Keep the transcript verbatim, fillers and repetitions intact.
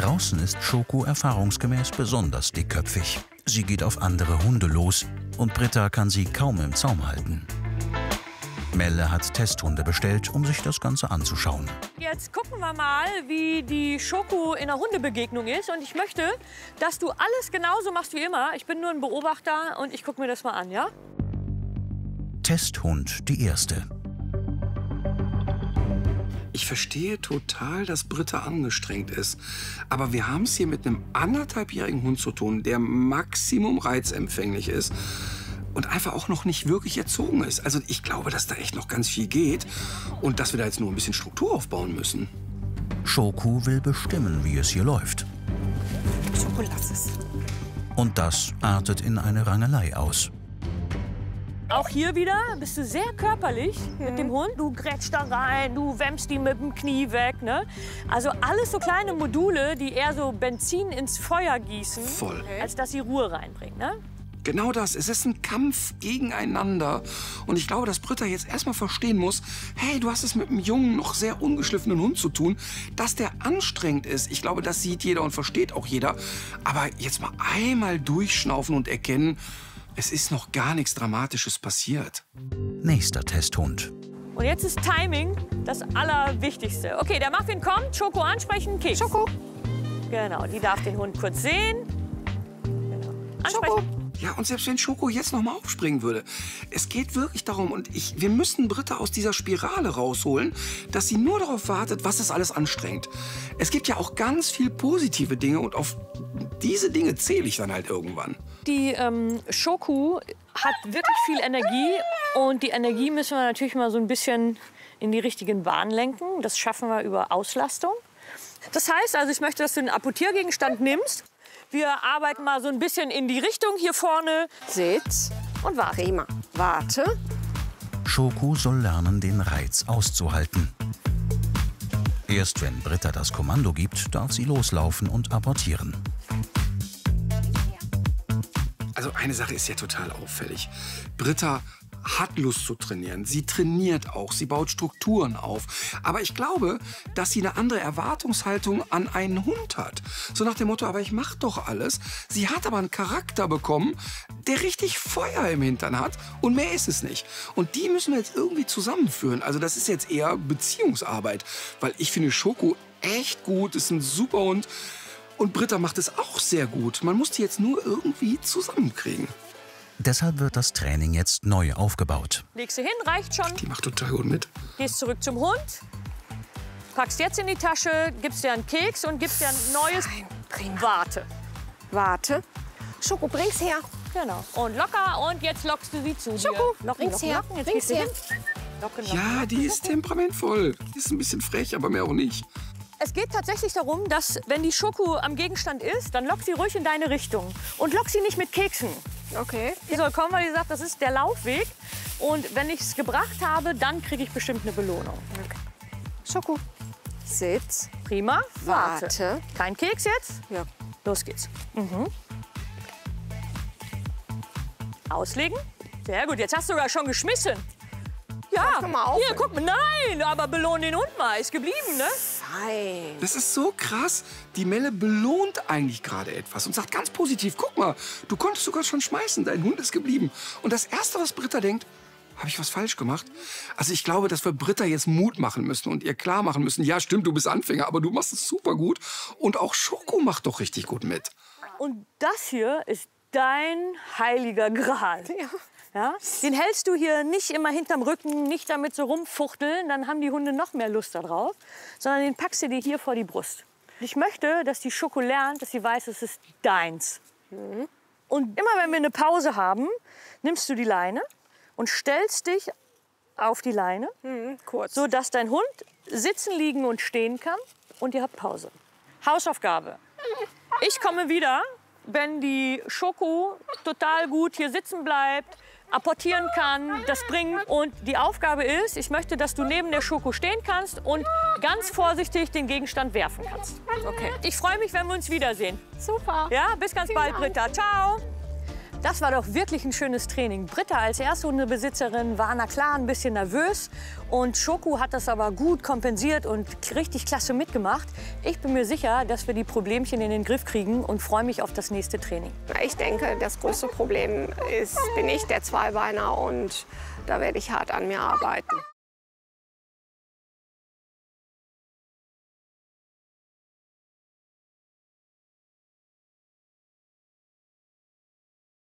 Draußen ist Schoko erfahrungsgemäß besonders dickköpfig. Sie geht auf andere Hunde los und Britta kann sie kaum im Zaum halten. Melle hat Testhunde bestellt, um sich das Ganze anzuschauen. Jetzt gucken wir mal, wie die Schoko in der Hundebegegnung ist. Und ich möchte, dass du alles genauso machst wie immer. Ich bin nur ein Beobachter und ich gucke mir das mal an, ja? Testhund, die erste. Ich verstehe total, dass Britta angestrengt ist. Aber wir haben es hier mit einem anderthalbjährigen Hund zu tun, der maximum reizempfänglich ist. Und einfach auch noch nicht wirklich erzogen ist. Also ich glaube, dass da echt noch ganz viel geht und dass wir da jetzt nur ein bisschen Struktur aufbauen müssen. Schoko will bestimmen, wie es hier läuft. Schoko, lass es. Und das artet in eine Rangelei aus. Auch hier wieder bist du sehr körperlich mhm. mit dem Hund. Du grätschst da rein, du wämmst die mit dem Knie weg. Ne? Also alles so kleine Module, die eher so Benzin ins Feuer gießen, voll. Als dass sie Ruhe reinbringen. Ne? Genau das. Es ist ein Kampf gegeneinander. Und ich glaube, dass Britta jetzt erstmal verstehen muss, hey, du hast es mit einem jungen, noch sehr ungeschliffenen Hund zu tun, dass der anstrengend ist. Ich glaube, das sieht jeder und versteht auch jeder. Aber jetzt mal einmal durchschnaufen und erkennen, es ist noch gar nichts Dramatisches passiert. Nächster Testhund. Und jetzt ist Timing das Allerwichtigste. Okay, der Muffin kommt, Schoko ansprechen, Keks. Schoko. Genau, die darf den Hund kurz sehen. Genau. Ansprechen. Schoko. Ja, und selbst wenn Schoko jetzt noch mal aufspringen würde, es geht wirklich darum, und ich, wir müssen Britta aus dieser Spirale rausholen, dass sie nur darauf wartet, was es alles anstrengt. Es gibt ja auch ganz viel positive Dinge und auf diese Dinge zähle ich dann halt irgendwann. Die ähm, Schoko hat wirklich viel Energie und die Energie müssen wir natürlich mal so ein bisschen in die richtigen Bahnen lenken. Das schaffen wir über Auslastung. Das heißt, also ich möchte, dass du einen Apportiergegenstand nimmst. Wir arbeiten mal so ein bisschen in die Richtung hier vorne. Sitz und warte immer. Warte. Schoko soll lernen, den Reiz auszuhalten. Erst wenn Britta das Kommando gibt, darf sie loslaufen und apportieren. Also eine Sache ist ja total auffällig. Britta hat Lust zu trainieren. Sie trainiert auch, sie baut Strukturen auf. Aber ich glaube, dass sie eine andere Erwartungshaltung an einen Hund hat. So nach dem Motto, aber ich mach doch alles. Sie hat aber einen Charakter bekommen, der richtig Feuer im Hintern hat und mehr ist es nicht. Und die müssen wir jetzt irgendwie zusammenführen. Also das ist jetzt eher Beziehungsarbeit, weil ich finde Schoko echt gut, ist ein super Hund und Britta macht es auch sehr gut. Man muss die jetzt nur irgendwie zusammenkriegen. Deshalb wird das Training jetzt neu aufgebaut. Legst du hin, reicht schon. Die macht total gut mit. Gehst zurück zum Hund, packst jetzt in die Tasche, gibst dir einen Keks und gibst dir ein neues. Nein, warte. Warte. Schoko, bring's her. Genau. Und locker und jetzt lockst du sie zu dir. Schoko, locken, locken, locken. Jetzt bring's her. Locken, locken. Ja, die ist temperamentvoll. Die ist ein bisschen frech, aber mehr auch nicht. Es geht tatsächlich darum, dass, wenn die Schoko am Gegenstand ist, dann lock sie ruhig in deine Richtung. Und lock sie nicht mit Keksen. Okay. Die soll kommen, weil die sagt, das ist der Laufweg. Und wenn ich es gebracht habe, dann kriege ich bestimmt eine Belohnung. Okay. Schoko. Sitz. Prima. Warte. Warte. Kein Keks jetzt? Ja. Los geht's. Mhm. Auslegen. Sehr gut. Jetzt hast du sogar schon geschmissen. Ja. Mach doch mal auf. Hier, guck mal. Nein, aber belohn den Hund mal. Ist geblieben, ne? Das ist so krass. Die Melle belohnt eigentlich gerade etwas und sagt ganz positiv, guck mal, du konntest sogar schon schmeißen, dein Hund ist geblieben. Und das Erste, was Britta denkt, habe ich was falsch gemacht? Also ich glaube, dass wir Britta jetzt Mut machen müssen und ihr klar machen müssen, ja stimmt, du bist Anfänger, aber du machst es super gut. Und auch Schoko macht doch richtig gut mit. Und das hier ist dein heiliger Gral. Ja. Ja? Den hältst du hier nicht immer hinterm Rücken, nicht damit so rumfuchteln, dann haben die Hunde noch mehr Lust darauf, sondern den packst du dir hier vor die Brust. Ich möchte, dass die Schoko lernt, dass sie weiß, es ist deins. Mhm. Und immer wenn wir eine Pause haben, nimmst du die Leine und stellst dich auf die Leine, mhm, kurz, sodass dein Hund sitzen, liegen und stehen kann und ihr habt Pause. Hausaufgabe. Ich komme wieder, wenn die Schoko total gut hier sitzen bleibt, apportieren kann, das bringt. Und die Aufgabe ist, ich möchte, dass du neben der Schoko stehen kannst und ganz vorsichtig den Gegenstand werfen kannst. Okay. Ich freue mich, wenn wir uns wiedersehen. Super. Ja, bis ganz bald, Britta. Ciao. Das war doch wirklich ein schönes Training. Britta als Ersthundebesitzerin war na klar ein bisschen nervös. Und Schoko hat das aber gut kompensiert und richtig klasse mitgemacht. Ich bin mir sicher, dass wir die Problemchen in den Griff kriegen und freue mich auf das nächste Training. Ich denke, das größte Problem ist, bin ich, der Zweibeiner. Und da werde ich hart an mir arbeiten.